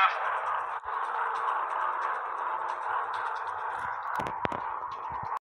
half.